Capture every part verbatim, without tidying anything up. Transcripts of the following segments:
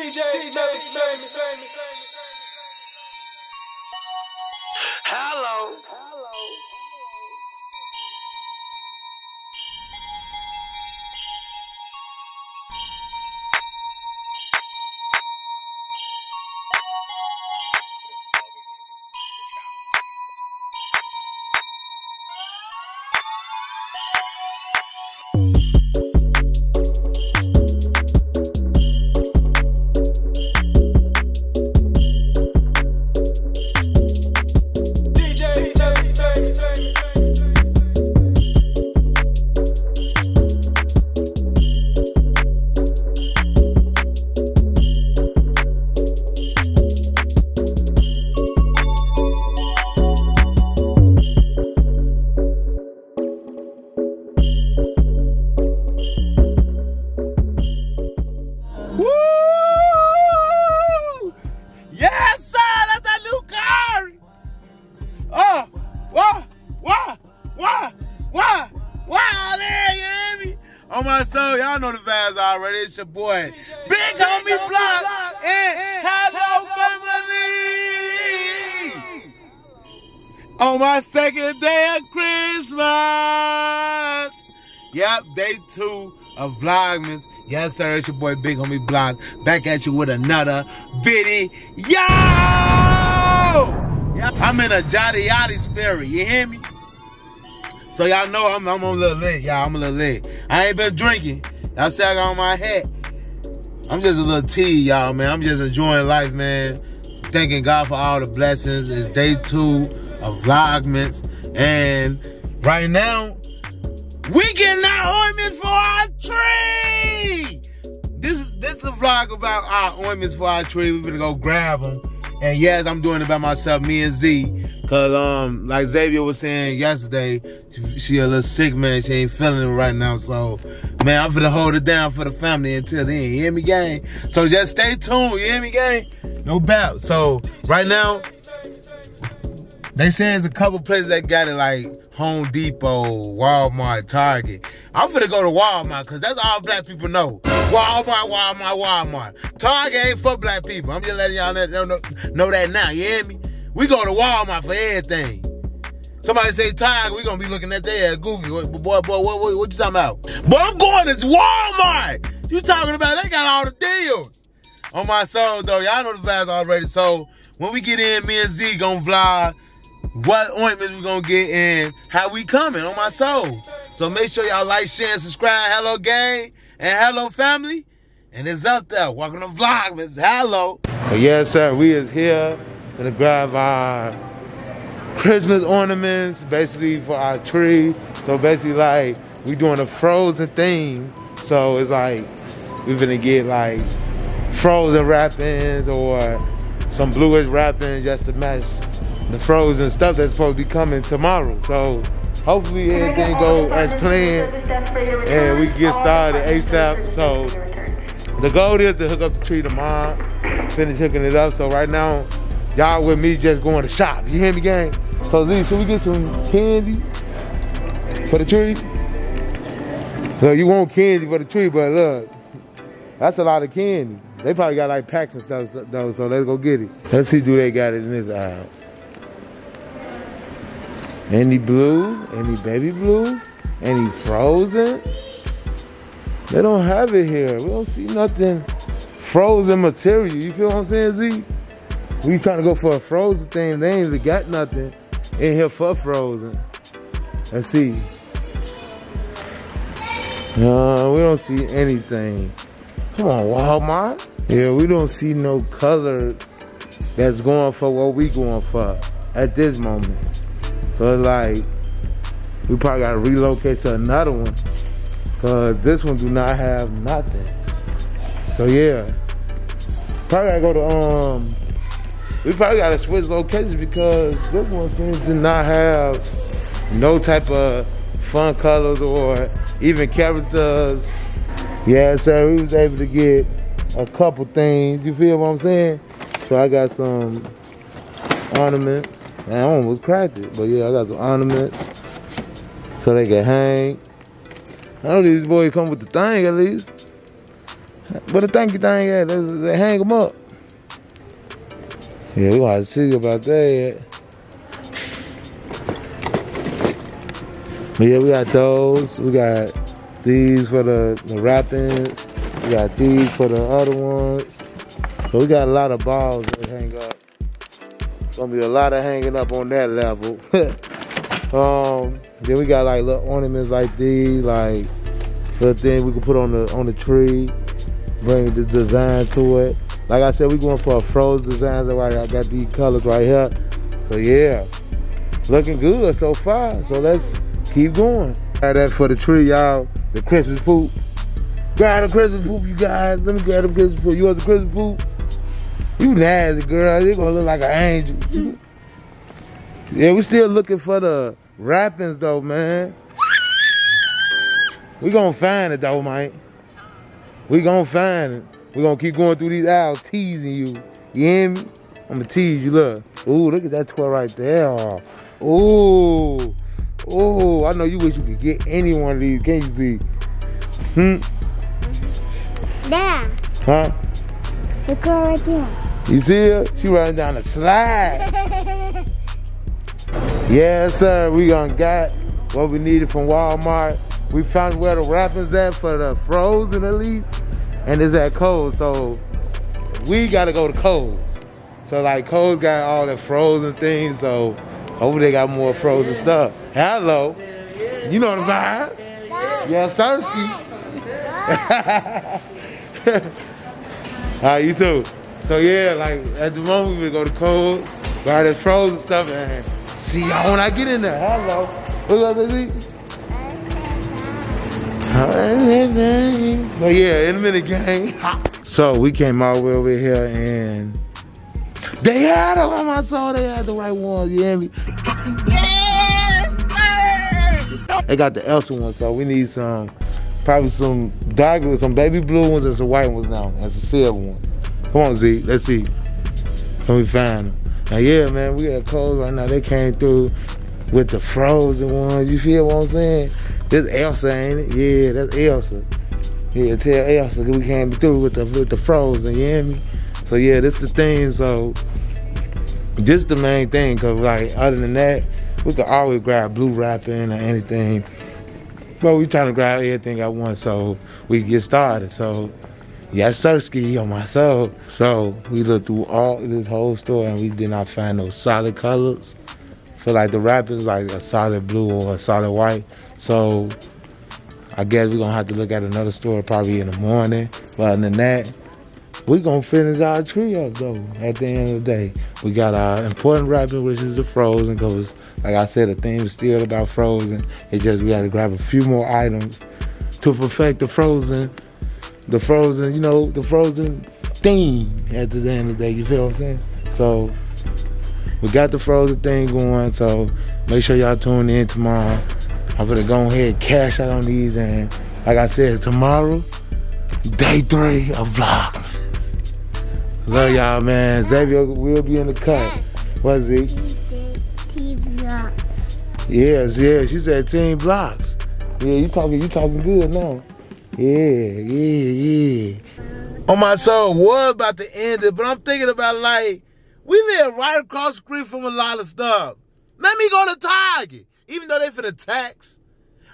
D J, D J, hello. Hello. Y'all know the vibes already. It's your boy, Big Homie Block, and Hello Family. On my second day of Christmas. Yep, day two of Vlogmas. Yes, sir. It's your boy, Big Homie Block, back at you with another video. Yo! I'm in a Jotty Yotty spirit. You hear me? So y'all know I'm, I'm a little lit, y'all. I'm a little lit. I ain't been drinking. Y'all see I got on my hat. I'm just a little tea, y'all, man. I'm just enjoying life, man. Thanking God for all the blessings. It's day two of Vlogmas. And right now, we getting our ornaments for our tree. This is, this is a vlog about our ornaments for our tree. We're gonna go grab them. And yes, I'm doing it by myself, me and Z. Cause um, like Xavier was saying yesterday, she, she a little sick, man. She ain't feeling it right now. So, man, I'm finna hold it down for the family until then. You hear me, gang? So just stay tuned. You hear me, gang? No doubt. So right now, they saying there's a couple places that got it, like Home Depot, Walmart, Target. I'm finna go to Walmart, cause that's all black people know. Walmart, Walmart, Walmart. Target ain't for black people. I'm just letting y'all know, know that now. You hear me? We go to Walmart for everything. Somebody say Tiger, we gonna be looking at their ass goofy. Boy, boy, boy, what, what, what you talking about? Boy, I'm going to Walmart. You talking about, they got all the deals. On my soul, though, y'all know the vibes already. So when we get in, me and Z gonna vlog what ointments we gonna get and how we coming, on my soul. So make sure y'all like, share, and subscribe. Hello, gang, and hello, family. And it's up there. Welcome to Vlogmas. Hello. Well, yes, sir, we is here. Gonna grab our Christmas ornaments, basically for our tree. So basically, like, we doing a Frozen theme. So it's like, we're gonna get like Frozen wrappings or some bluish wrappings just to match the Frozen stuff that's supposed to be coming tomorrow. So hopefully everything goes as planned and we can get started ASAP. So the goal is to hook up the tree tomorrow, finish hooking it up. So right now, y'all with me just going to shop. You hear me, gang? So, Z, should we get some candy for the tree? Look, you want candy for the tree, but look, that's a lot of candy. They probably got like packs and stuff, though, so let's go get it. Let's see, do they got it in this aisle? Any blue? Any baby blue? Any Frozen? They don't have it here. We don't see nothing Frozen material. You feel what I'm saying, Z? We trying to go for a Frozen thing. They ain't even got nothing in here for Frozen. Let's see. No, uh, we don't see anything. Come on, Walmart. Yeah, we don't see no color that's going for what we going for at this moment. So it's like, we probably gotta relocate to another one, cause this one do not have nothing. So yeah, probably gotta go to, um, we probably gotta switch locations because this one seems to not have no type of fun colors or even characters. Yeah, sir, we was able to get a couple things. You feel what I'm saying? So I got some ornaments. I almost cracked it, but yeah, I got some ornaments so they can hang. I know these boys come with the thing at least. But the thank you thing, yeah, they, they hang them up. Yeah, we gonna have to see about that. But yeah, we got those. We got these for the, the wrappings. We got these for the other ones. So we got a lot of balls that hang up. Gonna be a lot of hanging up on that level. um, then we got like little ornaments like these, like little things we can put on the on the tree, bring the design to it. Like I said, we going for a froze design. That's why I got these colors right here. So yeah, looking good so far. So let's keep going. Got that for the tree, y'all. The Christmas poop. Grab the Christmas poop, you guys. Let me grab the Christmas poop. You want the Christmas poop? You nasty girl. You gonna look like an angel. Yeah, we still looking for the wrappings though, man. We gonna find it though, Mike. We gonna find it. We gonna keep going through these aisles teasing you. You hear me? I'ma tease you, look. Ooh, look at that toy right there. Ooh. Ooh, I know you wish you could get any one of these, can't you see? Hmm? There. Huh? The girl right there. You see her? She riding down the slide. Yes, sir. We gonna got what we needed from Walmart. We found where the wrappings at for the frozen at least. And it's at Kohl's, so we gotta go to Kohl's. So like Kohl's got all the frozen things, so over there got more frozen stuff. Hello. You know the vibes. Yeah, Sursky. Alright, you too. So yeah, like at the moment we go to Kohl's, buy that frozen stuff, and see y'all when I get in there. Hello, what's up, baby? But yeah, in a minute, gang. So we came all the way over here, and they had them on my soul. They had the right ones. You hear me? Yes, sir. They got the Elsa one, so we need some. Probably some darker, some baby blue ones and some white ones now, and some silver ones. Come on, Z, let's see. Let me find them. Now, yeah, man, we got Kohl's right now. They came through with the frozen ones. You feel what I'm saying? This Elsa, ain't it? Yeah, that's Elsa. Yeah, tell Elsa we came through with the with the frozen. You hear me? So yeah, this the thing. So this the main thing, cause like other than that, we could always grab blue wrapping or anything. But we trying to grab everything I want so we can get started. So, yeah, Sursky on my soul. So, we looked through all this whole store and we did not find no solid colors. For like the wrappers, like a solid blue or a solid white. So, I guess we're gonna have to look at another store probably in the morning. But other than that, we gonna finish our tree up though at the end of the day. We got our important wrapping, which is the frozen, because like I said, the theme is still about frozen. It's just we had to grab a few more items to perfect the frozen, the frozen, you know, the frozen theme at the end of the day, you feel what I'm saying? So we got the frozen thing going, so make sure y'all tune in tomorrow. I'm gonna go ahead and cash out on these, and like I said, tomorrow, day three of vlog. Love y'all, man. Xavier will be in the cut. What is it? Team blocks. Yes, yeah. She said team blocks. Yeah, you talking, you talking good now. Yeah, yeah, yeah. Oh my soul, was about to end it, but I'm thinking about like we live right across the street from a lot of stuff. Let me go to Target, even though they for the tax.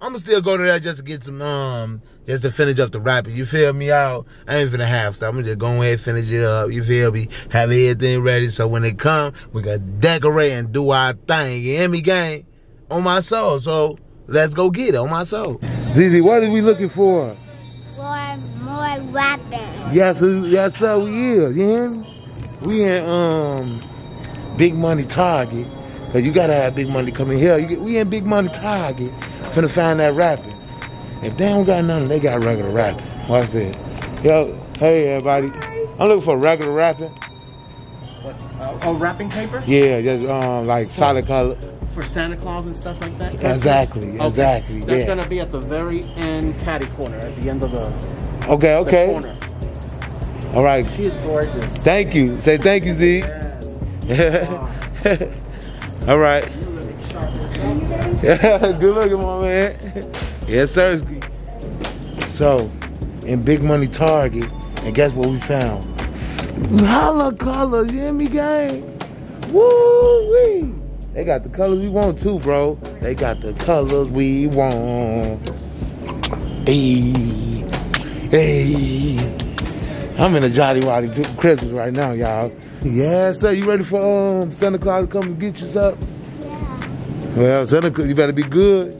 I'ma still go to there just to get some um. just to finish up the wrapping, you feel me out? I ain't finna have stuff. I'm just go ahead and finish it up, you feel me? Have everything ready so when they come, we can decorate and do our thing, you hear me, gang? On my soul, so let's go get it, on my soul. Z Z, what are we looking for? For more wrapping. Yes, yes, sir, we is, you hear me? We in um, Big Money Target, because you gotta have Big Money coming here. You get, we in Big Money Target, finna find that wrapping. If they don't got nothing, they got regular wrapping. Watch this. Yo, hey everybody. I'm looking for regular wrapping. What? Uh, oh, wrapping paper? Yeah, just um, like for, solid color. For Santa Claus and stuff like that? Exactly, okay. exactly. That's yeah. gonna be at the very end caddy corner, at the end of the, okay, okay. the corner. All right. She is gorgeous. Thank you. Say thank you, Z. Yes. All right. You look sharp. Yeah, good looking, my man. Yes, sir. So, in Big Money Target, And guess what we found? Holla color, you hear me, gang? Woo-wee! They got the colors we want too, bro. They got the colors we want. Hey, hey. I'm in a Jolly Wally Christmas right now, y'all. Yeah, sir, you ready for um Santa Claus to come and get you something? Yeah. Well, Santa Claus, you better be good.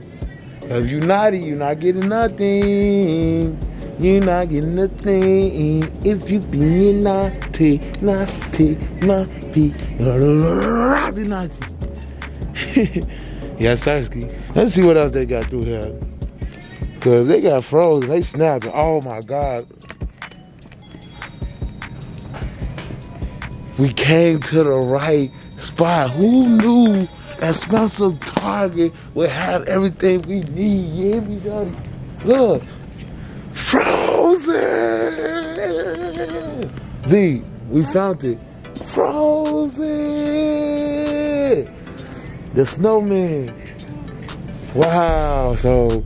If you naughty, you're not getting nothing. You're not getting nothing. If you be naughty, naughty, naughty, naughty, naughty. Yeah, Sarsky. Let's see what else they got through here. Cause they got frozen, they snapping. Oh my God. We came to the right spot. Who knew that Spencer Target would have everything we need? You hear me, buddy? Look. Frozen! Z, we found it. Frozen! The snowman. Wow, so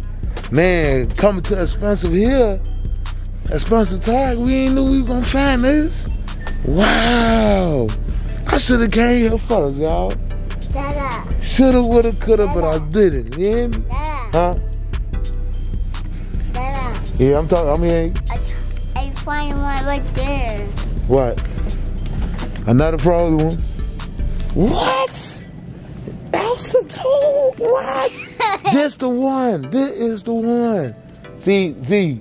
man, coming to expensive here, expensive tag, we ain't knew we were gonna find this. Wow. I should have came here first, y'all. Shoulda, woulda, coulda, but I didn't. You hear me? Huh? Yeah, I'm talking, I'm hearing. I find one right there. What? Another frozen one? What? What? This the one. This is the one. See, V,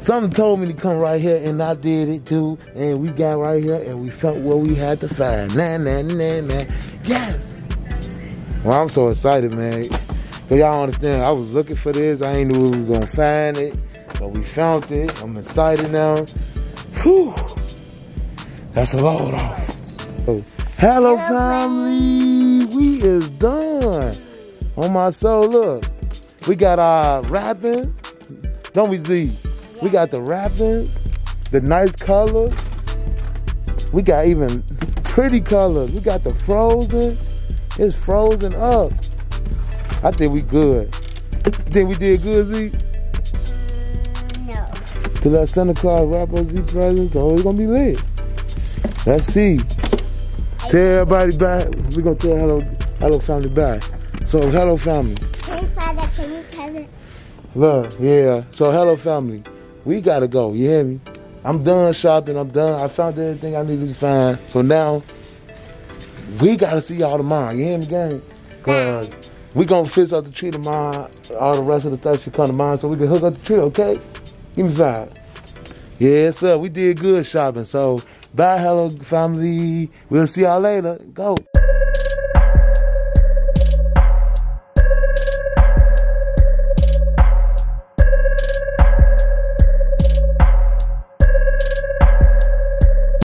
something told me to come right here, and I did it too. And we got right here, and we found what we had to find. Nah, nah, nah, nah. Yes. Well, I'm so excited, man. So y'all understand, I was looking for this. I ain't knew we was gonna find it, but we found it. I'm excited now. Whew. That's a load off. So, hello, family. We is done. On my soul, look. We got our wrappings. Don't we, Z? We got the wrappings, the nice color. We got even pretty colors. We got the frozen. It's frozen up. I think we good. You think we did good, Z? Mm, no. To let Santa Claus wrap us Z presents, oh, it's gonna be lit. Let's see. Tell everybody bye. We're gonna tell hello, hello family bye. So hello family. Hey Father, can you tell it? Look, yeah. So hello family. We gotta go. You hear me? I'm done shopping. I'm done. I found everything I needed to find. So now we gotta see y'all tomorrow. You hear me, gang? Cause we gonna fix up the tree tomorrow. All the rest of the stuff should come to mine, so we can hook up the tree. Okay? Give me five. Yeah, sir. We did good shopping. So. Bye, hello family. We'll see y'all later. Go.